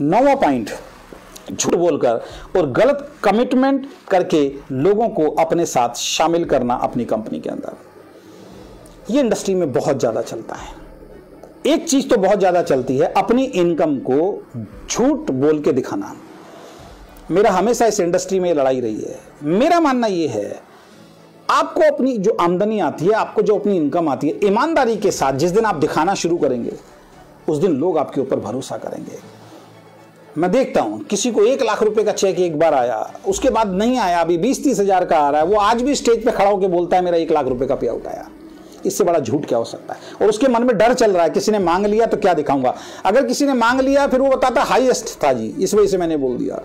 नौवां पॉइंट, झूठ बोलकर और गलत कमिटमेंट करके लोगों को अपने साथ शामिल करना अपनी कंपनी के अंदर। ये इंडस्ट्री में बहुत ज़्यादा चलता है। एक चीज़ तो बहुत ज़्यादा चलती है, अपनी इनकम को झूठ बोल के दिखाना। मेरा हमेशा इस इंडस्ट्री में लड़ाई रही है। मेरा मानना ये है, आपको अपनी जो आमदनी आती है, आपको जो अपनी इनकम आती है, ईमानदारी के साथ जिस दिन आप दिखाना शुरू करेंगे उस दिन लोग आपके ऊपर भरोसा करेंगे। मैं देखता हूं किसी को 1 लाख रुपए का चेक एक बार आया, उसके बाद नहीं आया, अभी 20-30 हज़ार का आ रहा है, वो आज भी स्टेज पे खड़ा होकर बोलता है मेरा 1 लाख रुपए का पे आउट आया। इससे बड़ा झूठ क्या हो सकता है? और उसके मन में डर चल रहा है किसी ने मांग लिया तो क्या दिखाऊंगा। अगर किसी ने मांग लिया फिर वो बताता हाईएस्ट था जी, इस वजह से मैंने बोल दिया।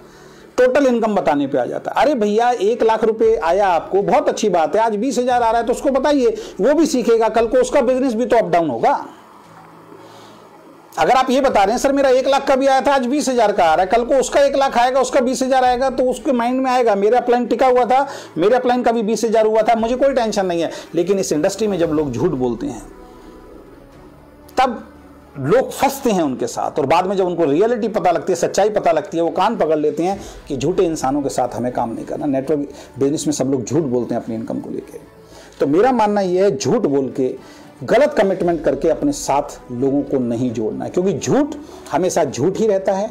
टोटल इनकम बताने पे आ जाता है। अरे भैया 1 लाख रुपए आया आपको, बहुत अच्छी बात है, आज 20 हज़ार आ रहा है तो उसको बताइए, वो भी सीखेगा, कल को उसका बिजनेस भी तो अप डाउन होगा। अगर आप ये बता रहे हैं सर मेरा 1 लाख का भी आया था, आज 20 हज़ार का आ रहा है, कल को उसका 1 लाख आएगा, उसका 20 हज़ार आएगा, तो उसके माइंड में आएगा मेरा प्लान टिका हुआ था, मेरा प्लान का भी 20 हज़ार हुआ था, मुझे कोई टेंशन नहीं है। लेकिन इस इंडस्ट्री में जब लोग झूठ बोलते हैं तब लोग फंसते हैं उनके साथ, और बाद में जब उनको रियलिटी पता लगती है, सच्चाई पता लगती है, वो कान पकड़ लेते हैं कि झूठे इंसानों के साथ हमें काम नहीं करना। नेटवर्क बिजनेस में सब लोग झूठ बोलते हैं अपनी इनकम को लेके। तो मेरा मानना यह है, झूठ बोल के गलत कमिटमेंट करके अपने साथ लोगों को नहीं जोड़ना है, क्योंकि झूठ हमेशा झूठ ही रहता है।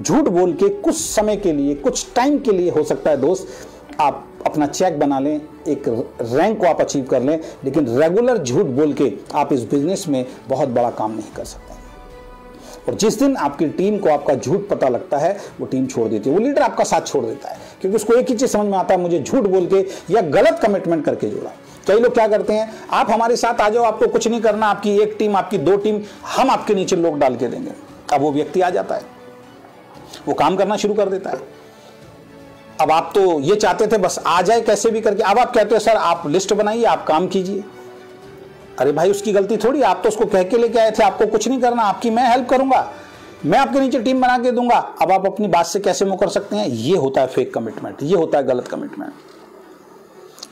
झूठ बोल के कुछ समय के लिए, कुछ टाइम के लिए हो सकता है दोस्त आप अपना चेक बना लें, एक रैंक को आप अचीव कर लें, लेकिन रेगुलर झूठ बोल के आप इस बिजनेस में बहुत बड़ा काम नहीं कर सकते। और जिस दिन आपकी टीम को आपका झूठ पता लगता है वो टीम छोड़ देती है, वो लीडर आपका साथ छोड़ देता है, क्योंकि उसको एक ही चीज़ समझ में आता है, मुझे झूठ बोल के या गलत कमिटमेंट करके जोड़ा। कई लोग क्या करते हैं, आप हमारे साथ आ जाओ, आपको कुछ नहीं करना, आपकी 1 टीम, आपकी 2 टीम, हम आपके नीचे लोग डाल के देंगे। अब वो व्यक्ति आ जाता है, वो काम करना शुरू कर देता है। अब आप तो ये चाहते थे बस आ जाए कैसे भी करके, अब आप कहते हो सर आप लिस्ट बनाइए, आप काम कीजिए। अरे भाई उसकी गलती थोड़ी, आप तो उसको कह के लेके आए थे, आपको कुछ नहीं करना, आपकी मैं हेल्प करूंगा, मैं आपके नीचे टीम बना के दूंगा। अब आप अपनी बात से कैसे मुकर सकते हैं? ये होता है फेक कमिटमेंट, ये होता है गलत कमिटमेंट।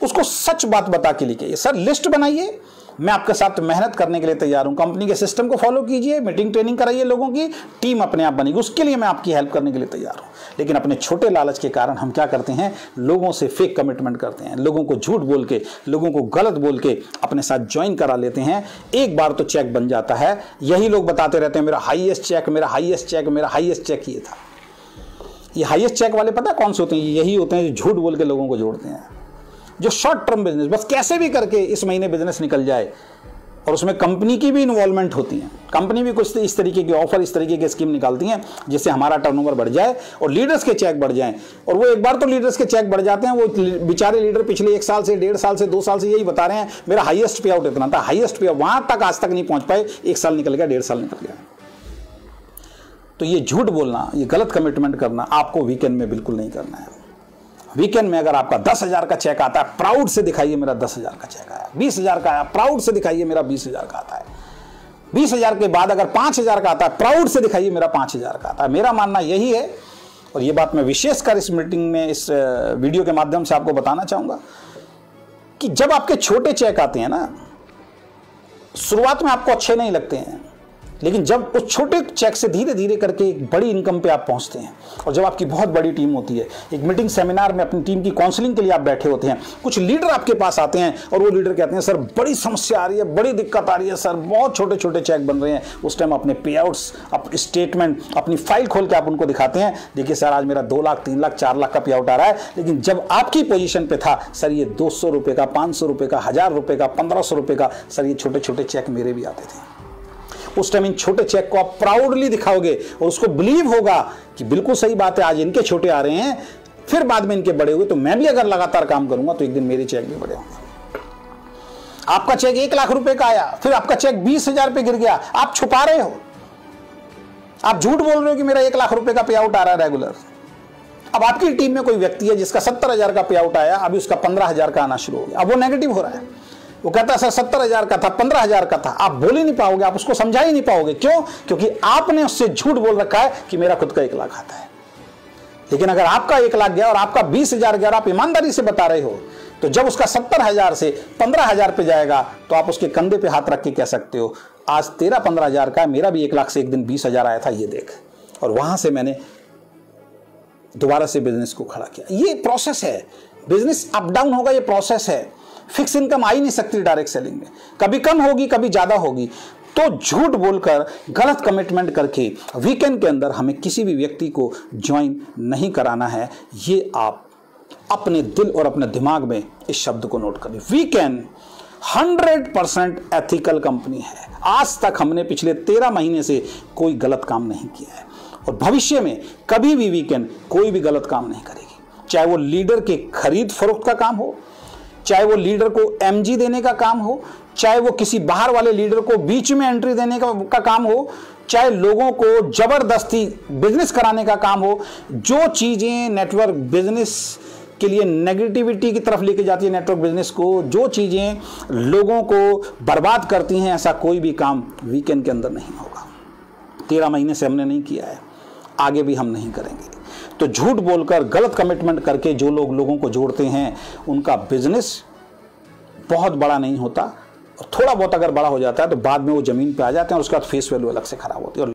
उसको सच बात बता के लेके आइए, सर लिस्ट बनाइए, मैं आपके साथ मेहनत करने के लिए तैयार हूं, कंपनी के सिस्टम को फॉलो कीजिए, मीटिंग ट्रेनिंग कराइए लोगों की, टीम अपने आप बनेगी, उसके लिए मैं आपकी हेल्प करने के लिए तैयार हूं। लेकिन अपने छोटे लालच के कारण हम क्या करते हैं, लोगों से फेक कमिटमेंट करते हैं, लोगों को झूठ बोल के, लोगों को गलत बोल के अपने साथ ज्वाइन करा लेते हैं। एक बार तो चेक बन जाता है, यही लोग बताते रहते हैं मेरा हाईएस्ट चेक, मेरा हाईएस्ट चेक, मेरा हाईएस्ट चेक ये था। ये हाईएस्ट चेक वाले पता कौन से होते हैं? यही होते हैं जो झूठ बोल के लोगों को जोड़ते हैं, जो शॉर्ट टर्म बिजनेस, बस कैसे भी करके इस महीने बिजनेस निकल जाए। और उसमें कंपनी की भी इन्वॉल्वमेंट होती है, कंपनी भी कुछ इस तरीके की ऑफर, इस तरीके की स्कीम निकालती हैं जिससे हमारा टर्नओवर बढ़ जाए और लीडर्स के चेक बढ़ जाएं। और वो एक बार तो लीडर्स के चेक बढ़ जाते हैं, वो बेचारे लीडर पिछले 1 साल से, 1.5 साल से, 2 साल से यही बता रहे हैं मेरा हाईएस्ट पे आउट इतना था, हाईएस्ट पे आउट, वहां तक आज तक नहीं पहुंच पाए, 1 साल निकल गया, 1.5 साल निकल गया। तो ये झूठ बोलना, ये गलत कमिटमेंट करना आपको वीकेंड में बिल्कुल नहीं करना है। वीकेंड में अगर आपका 10 हज़ार का चेक आता है, प्राउड से दिखाइए मेरा 10 हज़ार का चेक आया, 20 हज़ार का आया, प्राउड से दिखाइए मेरा 20 हज़ार का आता है, 20 हज़ार के बाद अगर 5 हज़ार का आता है, प्राउड से दिखाइए मेरा 5 हज़ार का आता है। मेरा मानना यही है, और ये बात मैं विशेषकर इस मीटिंग में, इस वीडियो के माध्यम से आपको बताना चाहूँगा कि जब आपके छोटे चेक आते हैं ना, शुरुआत में आपको अच्छे नहीं लगते हैं, लेकिन जब उस छोटे चेक से धीरे धीरे करके एक बड़ी इनकम पे आप पहुंचते हैं, और जब आपकी बहुत बड़ी टीम होती है, एक मीटिंग सेमिनार में अपनी टीम की काउंसलिंग के लिए आप बैठे होते हैं, कुछ लीडर आपके पास आते हैं और वो लीडर कहते हैं सर बड़ी समस्या आ रही है, बड़ी दिक्कत आ रही है सर, बहुत छोटे छोटे चेक बन रहे हैं। उस टाइम अपने पे आउट्स, अपने स्टेटमेंट, अपनी फाइल खोल के आप उनको दिखाते हैं, देखिए सर आज मेरा 2 लाख 3 लाख 4 लाख का पे आउट आ रहा है। लेकिन जब आपकी पोजिशन पर था, सर ये 200 रुपये का, 500 रुपये का, 1000 रुपये का, 1500 रुपये का, सर ये छोटे छोटे चेक मेरे भी आते थे। उस टाइम इन छोटे चेक को आप प्राउडली दिखाओगे और उसको बिलीव होगा कि बिल्कुल सही बात है, आज इनके छोटे आ रहे हैं, फिर बाद में इनके बड़े हुए, तो मैं भी अगर लगातार काम करूंगा तो एक दिन मेरे चेक भी बड़े होंगे। आपका चेक 1 लाख रुपए का आया, फिर आपका चेक 20 हज़ार पे गिर गया, आप छुपा रहे हो, आप झूठ बोल रहे हो कि मेरा 1 लाख रुपए का पे आउट आ रहा है रेगुलर। अब आपकी टीम में कोई व्यक्ति है जिसका 70 हज़ार का पे आउट आया, अभी उसका 15 हज़ार का आना शुरू हो गया, अब वो नेगेटिव हो रहा है, वो कहता है सर 70 हज़ार का था, 15 हज़ार का था। आप बोल ही नहीं पाओगे, आप उसको समझा ही नहीं पाओगे, क्यों? क्योंकि आपने उससे झूठ बोल रखा है कि मेरा खुद का 1 लाख आता है। लेकिन अगर आपका 1 लाख गया और आपका 20 हज़ार गया और आप ईमानदारी से बता रहे हो, तो जब उसका 70 हज़ार से 15 हज़ार पे जाएगा तो आप उसके कंधे पे हाथ रख के कह सकते हो आज तेरा 15 हज़ार का है, मेरा भी 1 लाख से एक दिन 20 हज़ार आया था, ये देख। और वहां से मैंने दोबारा से बिजनेस को खड़ा किया। ये प्रोसेस है, बिजनेस अप डाउन होगा, ये प्रोसेस है। फिक्स इनकम आ ही नहीं सकती डायरेक्ट सेलिंग में, कभी कम होगी कभी ज्यादा होगी। तो झूठ बोलकर गलत कमिटमेंट करके वीकेंड के अंदर हमें किसी भी व्यक्ति को ज्वाइन नहीं कराना है। ये आप अपने दिल और अपने दिमाग में इस शब्द को नोट करें। वीकेंड 100% एथिकल कंपनी है। आज तक हमने पिछले 13 महीने से कोई गलत काम नहीं किया है और भविष्य में कभी भी वीकेंड कोई भी गलत काम नहीं करेगी, चाहे वो लीडर के खरीद फरोख्त का काम हो, चाहे वो लीडर को एमजी देने का काम हो, चाहे वो किसी बाहर वाले लीडर को बीच में एंट्री देने का काम हो, चाहे लोगों को जबरदस्ती बिजनेस कराने का काम हो। जो चीज़ें नेटवर्क बिजनेस के लिए नेगेटिविटी की तरफ लेके जाती है, नेटवर्क बिजनेस को जो चीज़ें लोगों को बर्बाद करती हैं, ऐसा कोई भी काम वीकेंड के अंदर नहीं होगा। 13 महीने से हमने नहीं किया है, आगे भी हम नहीं करेंगे। तो झूठ बोलकर गलत कमिटमेंट करके जो लोग लोगों को जोड़ते हैं उनका बिजनेस बहुत बड़ा नहीं होता, और थोड़ा बहुत अगर बड़ा हो जाता है तो बाद में वो ज़मीन पे आ जाते हैं और उसके बाद फेस वैल्यू अलग से खराब होती है।